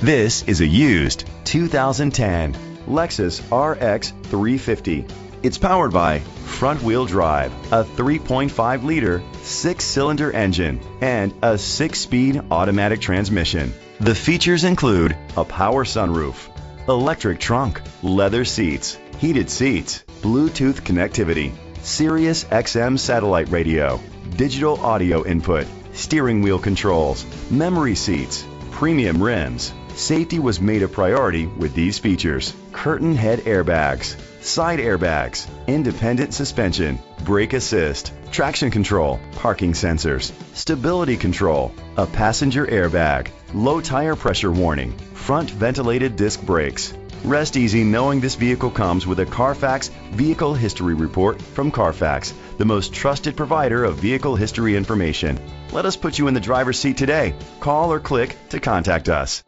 This is a used 2010 Lexus RX 350. It's powered by front-wheel drive, a 3.5-liter six-cylinder engine, and a six-speed automatic transmission. The features include a power sunroof, electric trunk, leather seats, heated seats, Bluetooth connectivity, Sirius XM satellite radio, digital audio input, steering wheel controls, memory seats, premium rims. Safety was made a priority with these features: curtain head airbags, side airbags, independent suspension, brake assist, traction control, parking sensors, stability control, a passenger airbag, low tire pressure warning, front ventilated disc brakes. Rest easy knowing this vehicle comes with a Carfax Vehicle History Report from Carfax, the most trusted provider of vehicle history information. Let us put you in the driver's seat today. Call or click to contact us.